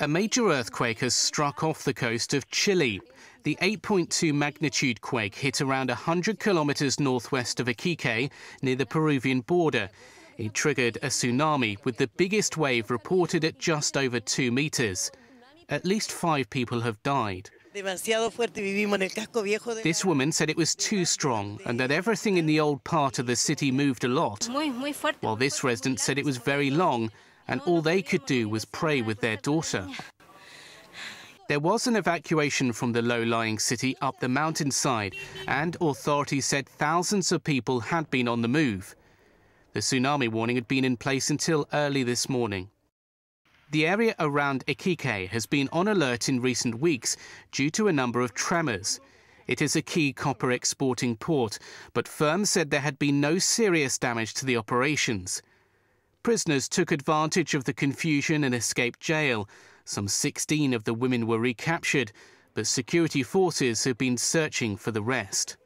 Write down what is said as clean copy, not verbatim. A major earthquake has struck off the coast of Chile. The 8.2 magnitude quake hit around 100 kilometers northwest of Iquique, near the Peruvian border. It triggered a tsunami, with the biggest wave reported at just over 2 meters. At least 5 people have died. This woman said it was too strong and that everything in the old part of the city moved a lot, while this resident said it was very long and all they could do was pray with their daughter. There was an evacuation from the low-lying city up the mountainside, and authorities said thousands of people had been on the move. The tsunami warning had been in place until early this morning. The area around Iquique has been on alert in recent weeks due to a number of tremors. It is a key copper exporting port, but firms said there had been no serious damage to the operations. Prisoners took advantage of the confusion and escaped jail. Some 16 of the women were recaptured, but security forces have been searching for the rest.